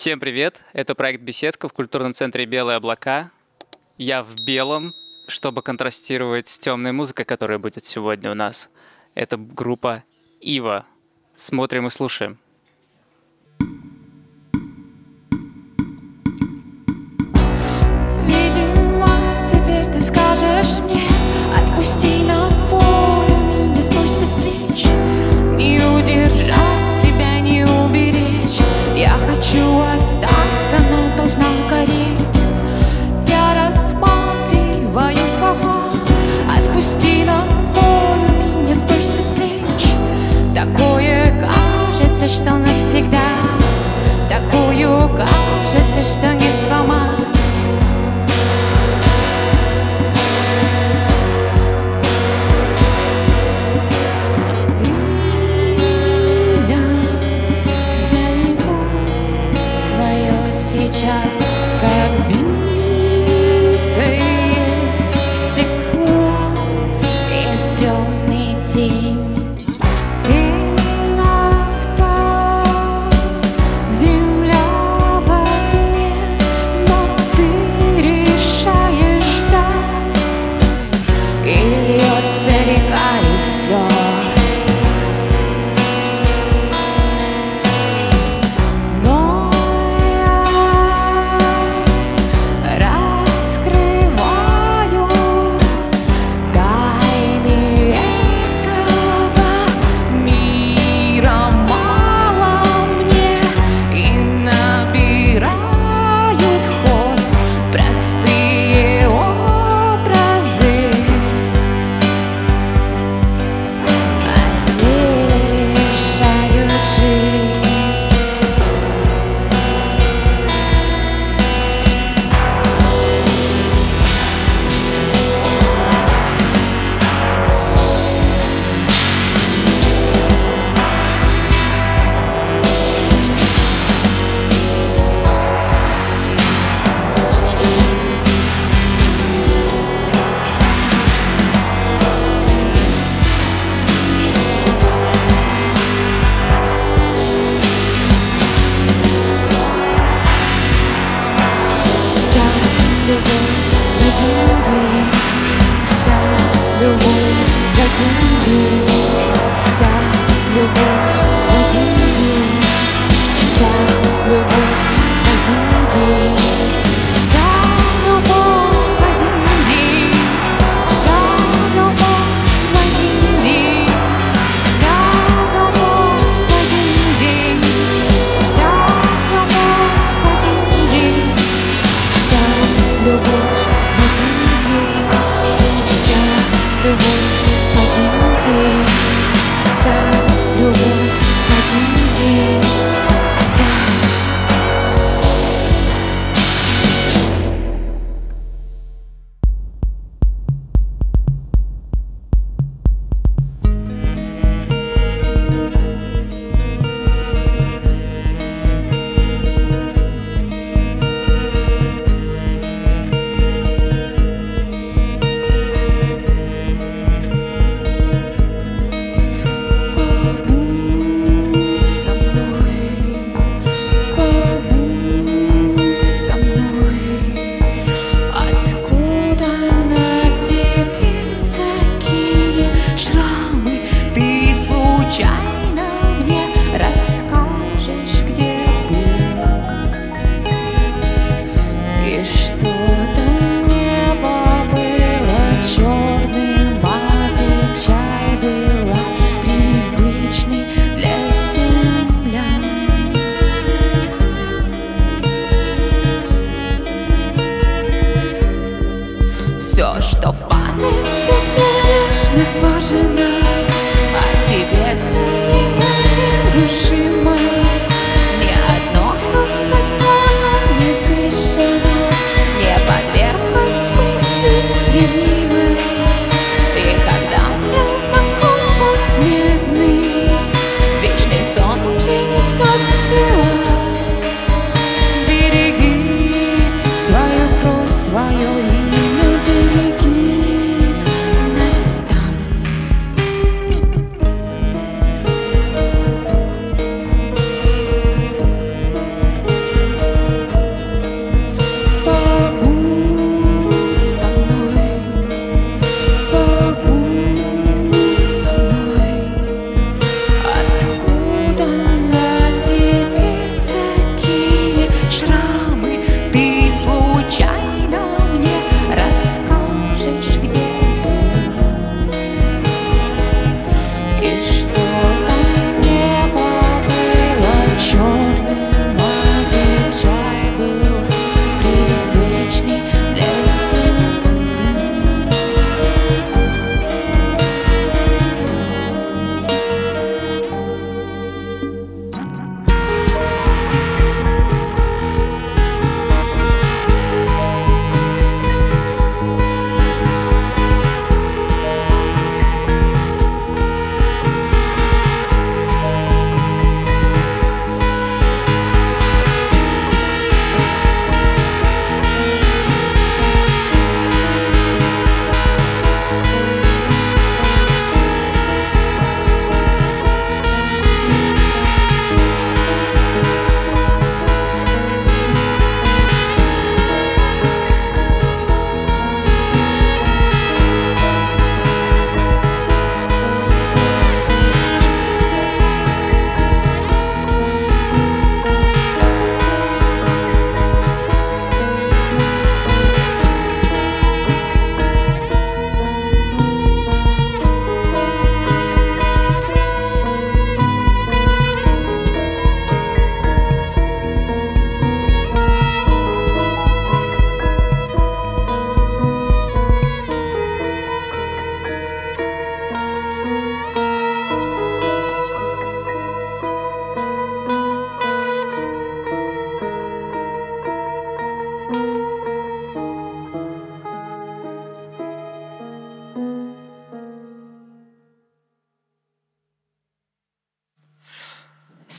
Всем привет! Это проект «Беседка» в культурном центре «Белые облака». Я в белом, чтобы контрастировать с темной музыкой, которая будет сегодня у нас. Это группа «Ива». Смотрим и слушаем. Видимо, теперь ты скажешь мне, отпусти на волю меня, спусти с плеч. Не удержать тебя, не уберечь. Я хочу остаться, но должна гореть. Я рассматриваю слова. Отпусти на волю меня, сбросься с плеч. Такое кажется, что навсегда. Такую кажется, что не сломать. Сейчас как битое стекло и стрёмный день. Иногда земля в огне, но ты решаешь ждать, и льётся река из слёз. Любовь в один день, вся любовь.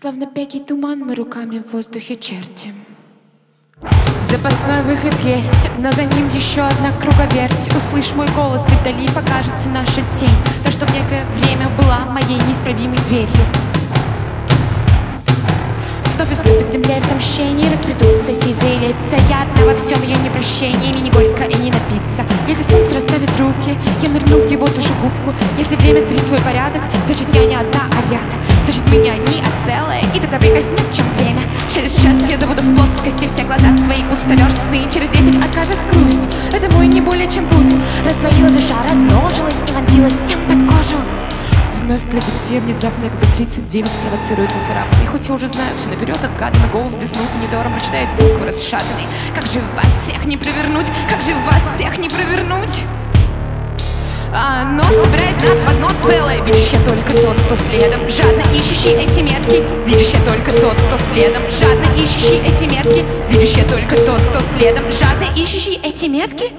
Словно пекий туман мы руками в воздухе чертим. Запасной выход есть, но за ним еще одна круговерть. Услышь мой голос, и вдали покажется наша тень, то, что в некое время была моей неисправимой дверью. Вновь уступит земля в отмщении, разлетутся сизые лица. Ядно во всем ее непрощении, мне не горько и не напиться. Если солнце расставит руки, я нырну в его тушу губку. Если время зрит свой порядок, значит я не одна, а ряд. Значит меня не, а целое, и тогда прикоснет, чем время. Через час я забуду в плоскости все глаза твои пустоверстные. Через 10 откажет грусть, это мой не более чем путь. Растворилась душа, размножилась и вонзилась всем под кожу. Вновь плюсит все внезапно, как бы 39 провоцирует нацарапанный. Хоть я уже знаю все наперед, отгаданно голос блеснул монитором, прочитает буквы расшатанный. Как же вас всех не провернуть, как же вас всех не провернуть? А оно собирает нас в одно целое. Видишь, я только тот, кто следом, жадно ищущий эти метки. Видишь, я только тот, кто следом, жадно ищущий эти метки. Видишь, я только тот, кто следом, жадно ищущий эти метки.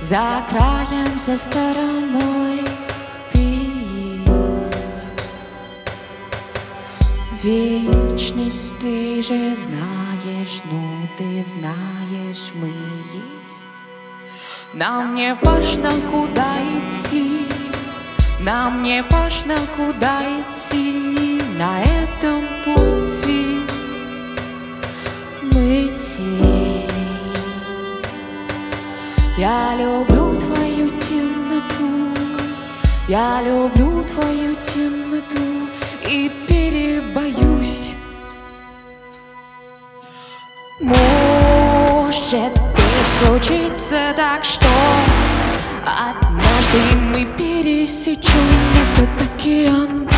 За краем, за стороной ты есть. Вечность ты же знаешь, ну ты знаешь, мы есть. Нам не важно, куда идти, нам не важно, куда идти. На этом пути мы те. Я люблю твою темноту, я люблю твою темноту и перебоюсь. Может быть, случится так, что однажды мы пересечем этот океан.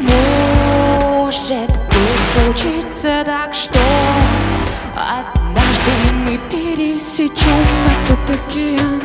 Может случится так, что однажды мы пересечем этот океан.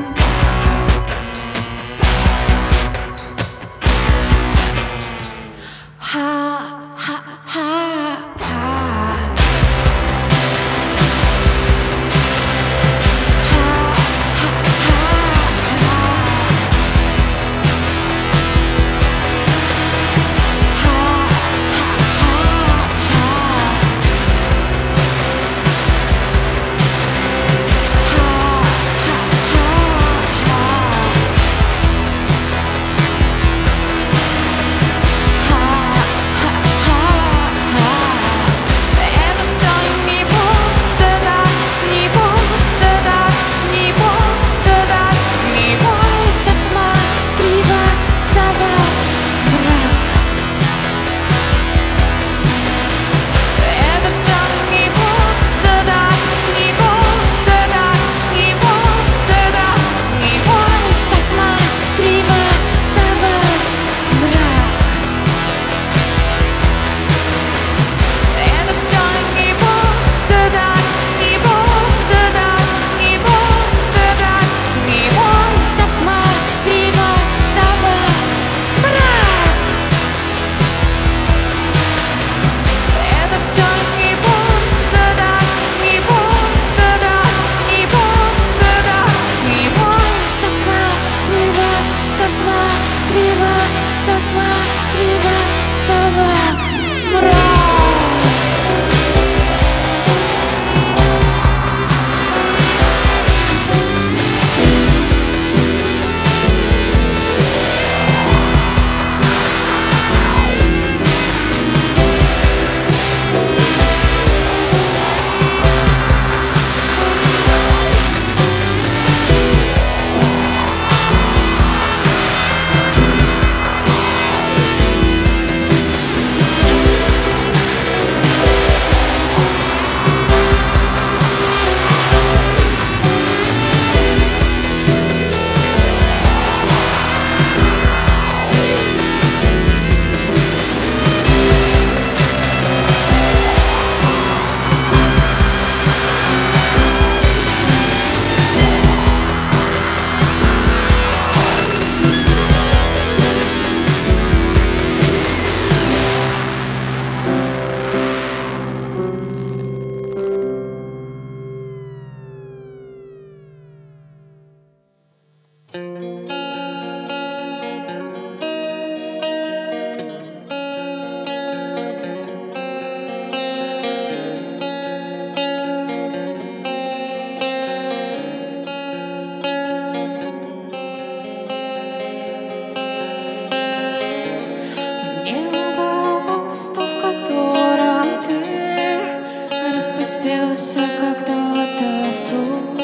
Казался когда-то вдруг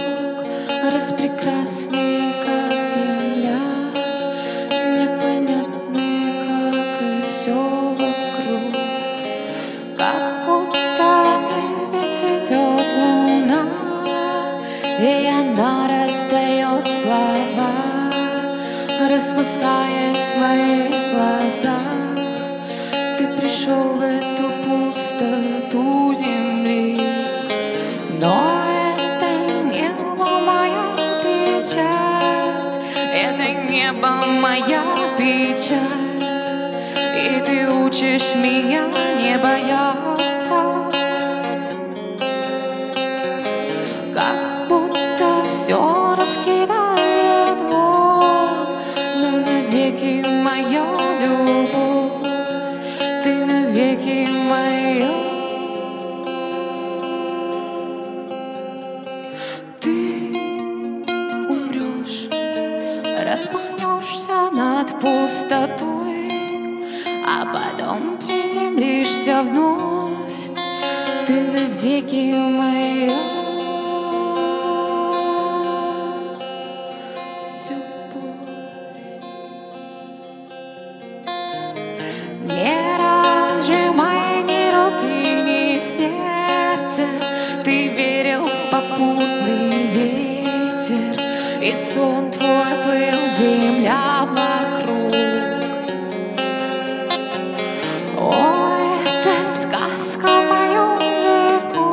распрекрасный, как земля, непонятный, как и все вокруг, как будто в небе цветет луна, и она раздает слова, распускаясь в моих глазах. Ты пришел в эту пустоту земли, но это небо моя печать, это небо моя печаль, и ты учишь меня не бояться, как будто все раскидает вон, но навеки моя любовь, ты навеки моя. Над пустотой, а потом приземлишься вновь. Ты навеки моя любовь. Не разжимай ни руки, ни сердце, ты верил в попутный ветер, и сон твой был земля вокруг. О, это сказка в моем веку,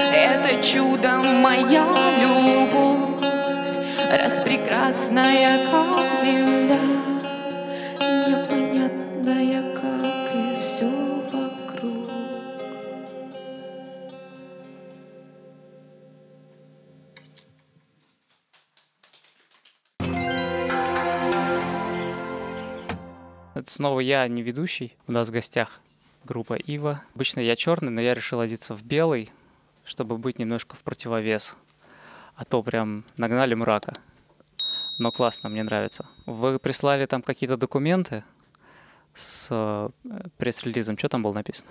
это чудо моя любовь, распрекрасная, как земля, непонятная, как и все вокруг. Снова я не ведущий. У нас в гостях группа Ива. Обычно я черный, но я решил одеться в белый, чтобы быть немножко в противовес. А то прям нагнали мрака. Но классно, мне нравится. Вы прислали там какие-то документы с пресс-релизом. Что там было написано?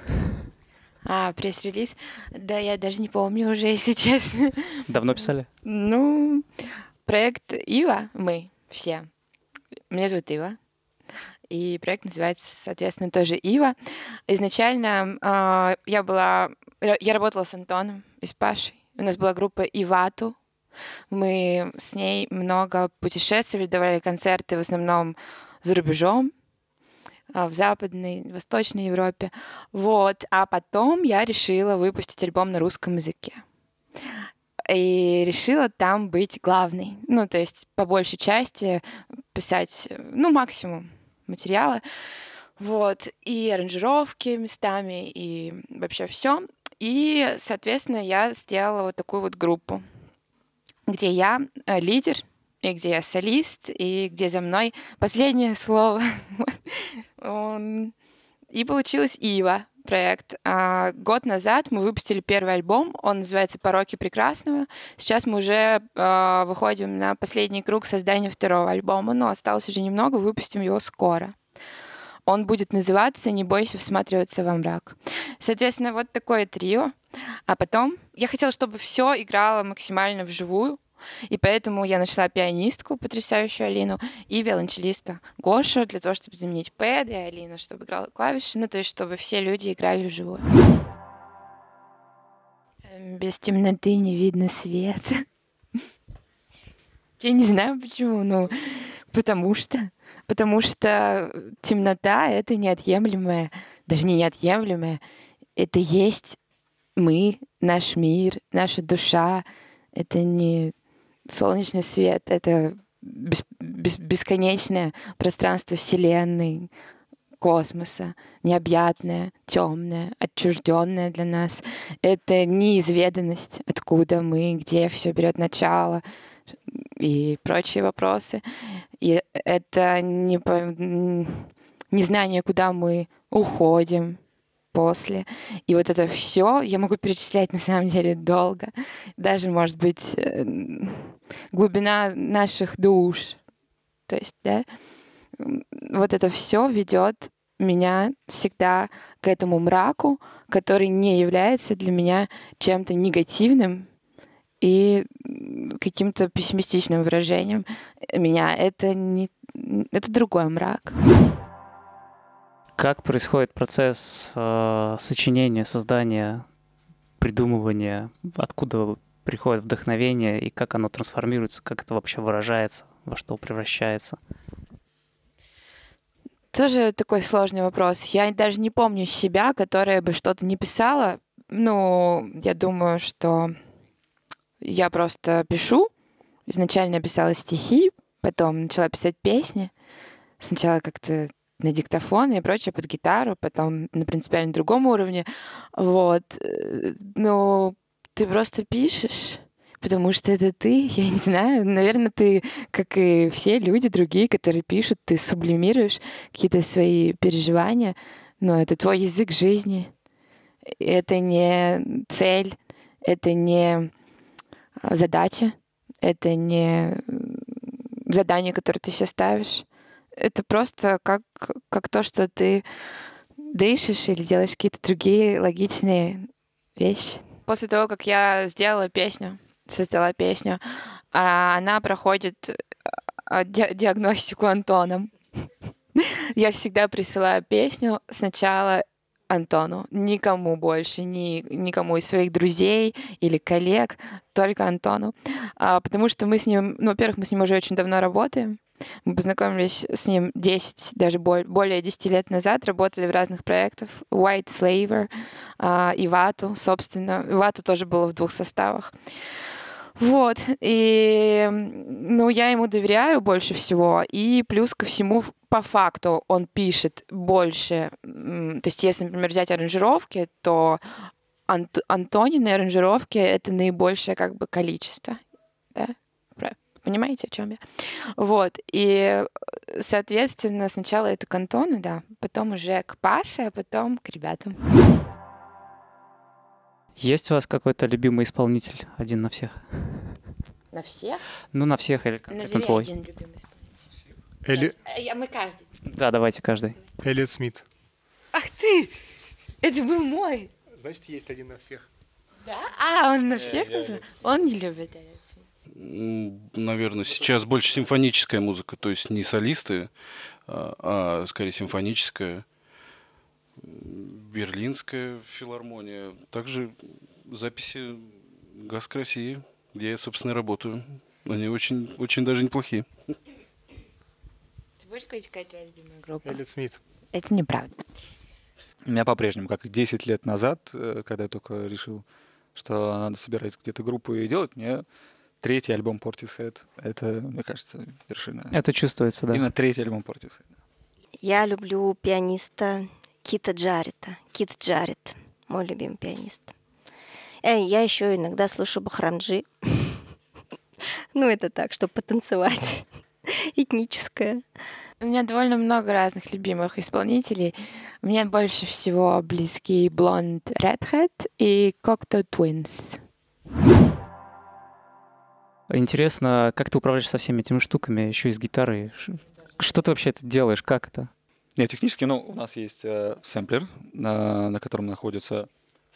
А, пресс-релиз? Да, я даже не помню уже, если честно. Давно писали? Ну, проект Ива, мы все. Меня зовут Ива. И проект называется, соответственно, тоже Ива. Изначально я работала с Антоном и с Пашей. У нас была группа IWATU. Мы с ней много путешествовали, давали концерты в основном за рубежом, в Западной, Восточной Европе. Вот. А потом я решила выпустить альбом на русском языке. И решила там быть главной. Ну, то есть, по большей части писать, ну, максимум материала, вот, и аранжировки местами, и вообще все. И, соответственно, я сделала вот такую вот группу, где я лидер, и где я солист, и где за мной последнее слово. И получилось Ива проект. Год назад мы выпустили первый альбом, он называется «Пороги прекрасного». Сейчас мы уже выходим на последний круг создания второго альбома, но осталось уже немного, выпустим его скоро. Он будет называться «Не бойся всматриваться во мрак». Соответственно, вот такое трио. А потом я хотела, чтобы все играло максимально вживую, и поэтому я нашла пианистку, потрясающую Алину, и виолончелиста Гошу, для того, чтобы заменить пэды, и Алина, чтобы играла клавиши, ну, то есть, чтобы все люди играли вживую. Без темноты не видно света. Я не знаю, почему, но потому что темнота — это неотъемлемая, даже не неотъемлемая, это есть мы, наш мир, наша душа. Это не солнечный свет, это бесконечное пространство Вселенной, космоса, необъятное, темное, отчужденное для нас. Это неизведанность, откуда мы, где все берет начало и прочие вопросы. И это незнание, куда мы уходим после. И вот это все я могу перечислять на самом деле долго. Даже, может быть, глубина наших душ. То есть, да, вот это все ведет меня всегда к этому мраку, который не является для меня чем-то негативным и каким-то пессимистичным выражением меня. Это другой мрак. Как происходит процесс сочинения, создания, придумывания? Откуда приходит вдохновение и как оно трансформируется? Как это вообще выражается? Во что превращается? Тоже такой сложный вопрос. Я даже не помню себя, которая бы что-то не писала. Ну, я думаю, что я просто пишу. Изначально писала стихи, потом начала писать песни. Сначала как-то на диктофон и прочее, под гитару, потом на принципиально другом уровне. Вот. Ну, ты просто пишешь, потому что это ты, я не знаю. Наверное, ты, как и все люди другие, которые пишут, ты сублимируешь какие-то свои переживания. Но это твой язык жизни. Это не цель, это не задача, это не задание, которое ты себе ставишь. Это просто как то, что ты дышишь или делаешь какие-то другие логичные вещи. После того, как я сделала песню, создала песню, она проходит диагностику Антоном. Я всегда присылаю песню сначала Антону, никому больше, никому из своих друзей или коллег, только Антону. Потому что мы с ним, ну, во-первых, мы с ним уже очень давно работаем. Мы познакомились с ним 10, даже более 10 лет назад, работали в разных проектах. White Slaver, IWATU, собственно. IWATU тоже было в 2 составах. Вот. И, ну, я ему доверяю больше всего. И плюс ко всему, по факту, он пишет больше. То есть, если, например, взять аранжировки, то Антонины аранжировки — это наибольшее как бы количество. Да? Понимаете, о чем я? Вот. И, соответственно, сначала это к Антону, да, потом уже к Паше, а потом к ребятам. Есть у вас какой-то любимый исполнитель? Один на всех? На всех? Ну, на всех или как? Назови один любимый исполнитель. Мы каждый. Да, давайте каждый. Эллиот Смит. Ах ты! Это был мой! Значит, есть один на всех. Да? Он на всех назвал? Он не любит Эллиот Смит. Наверное, сейчас больше симфоническая музыка, то есть не солисты, а скорее симфоническая. Берлинская филармония, также записи ГазКрасии, где я, собственно, работаю. Они очень, очень даже неплохие. Ты будешь сказать, какая твоя любимая группа? Эллиот Смит. Это неправда. У меня по-прежнему, как 10 лет назад, когда я только решил, что надо собирать где-то группу и делать, мне... Третий альбом Portishead — это, мне кажется, вершина. Это чувствуется, да. Именно третий альбом Portishead. Я люблю пианиста Кита Джаррета. Кит Джаррет — мой любимый пианист. Я еще иногда слушаю бахрамджи. Ну, это так, чтобы потанцевать. Этническое. У меня довольно много разных любимых исполнителей. Мне больше всего близки Blond Redhead и Cocteau Twins. Интересно, как ты управляешь со всеми этими штуками, еще и с гитарой? Что ты вообще это делаешь? Как это? Нет, технически, ну, у нас есть сэмплер, на котором находятся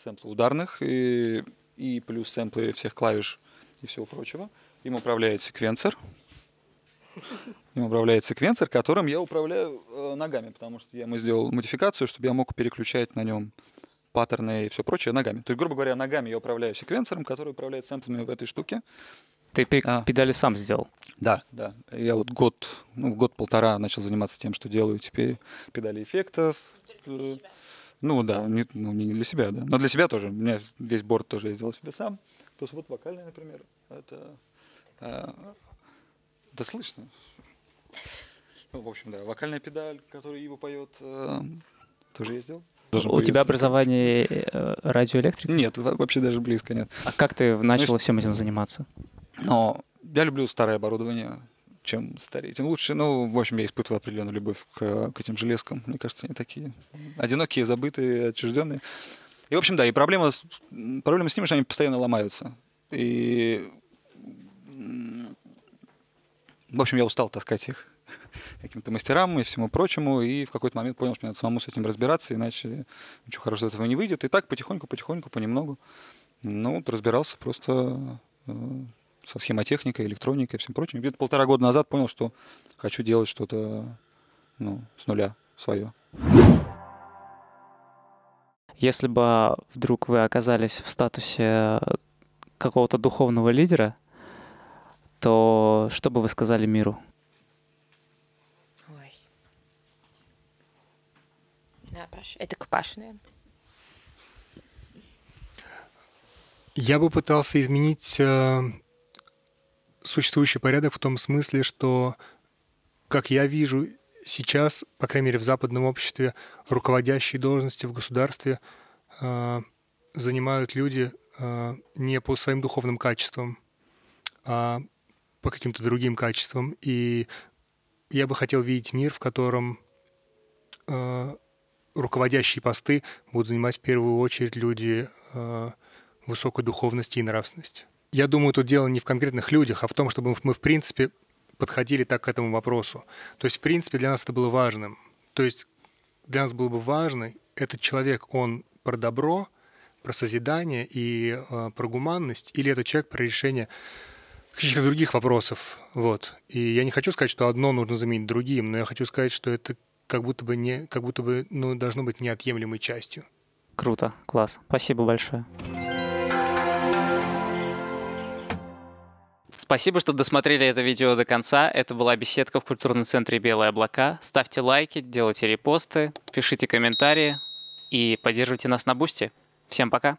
сэмплы ударных и плюс сэмплы всех клавиш и всего прочего. Им управляет секвенсор. Которым я управляю ногами, потому что я ему сделал модификацию, чтобы я мог переключать на нем паттерны и все прочее ногами. То есть, грубо говоря, ногами я управляю секвенсором, который управляет сэмплами в этой штуке. Ты педали сам сделал? Да, да. Я вот год-полтора начал заниматься тем, что делаю теперь педали эффектов. Для себя. Ну да, не для себя, да. Но для себя тоже. У меня весь борт тоже я сделал себе сам. Плюс вот вокальный, например. Да слышно. Ну, в общем, да, вокальная педаль, которую Ива поет, тоже я сделал. У тебя образование радиоэлектрика? Нет, вообще даже близко нет. А как ты начал всем этим заниматься? Но я люблю старое оборудование. Чем старее, тем лучше. Ну, в общем, я испытывал определенную любовь к этим железкам. Мне кажется, они такие одинокие, забытые, отчужденные. И, в общем, да, и проблема с ними, что они постоянно ломаются. И, в общем, я устал таскать их каким-то мастерам и всему прочему, и в какой-то момент понял, что мне надо самому с этим разбираться, иначе ничего хорошего из этого не выйдет. И так потихоньку, понемногу, ну, вот разбирался просто со схемотехникой, электроникой и всем прочим. Где-то 1,5 года назад понял, что хочу делать что-то, ну, с нуля свое. Если бы вдруг вы оказались в статусе какого-то духовного лидера, то что бы вы сказали миру? Ой. Да, Паша. Это к Паше, наверное. Я бы пытался изменить существующий порядок в том смысле, что, как я вижу сейчас, по крайней мере в западном обществе, руководящие должности в государстве занимают люди не по своим духовным качествам, а по каким-то другим качествам. И я бы хотел видеть мир, в котором руководящие посты будут занимать в первую очередь люди высокой духовности и нравственности. Я думаю, тут дело не в конкретных людях, а в том, чтобы мы в принципе подходили так к этому вопросу. То есть в принципе для нас это было важным. То есть для нас было бы важно, этот человек, он про добро, про созидание и про гуманность, или этот человек про решение каких-то других вопросов. Вот. И я не хочу сказать, что одно нужно заменить другим, но я хочу сказать, что это как будто бы ну, должно быть неотъемлемой частью. Круто, класс. Спасибо большое. Спасибо, что досмотрели это видео до конца. Это была беседка в культурном центре «Белые облака». Ставьте лайки, делайте репосты, пишите комментарии и поддерживайте нас на Boosty. Всем пока!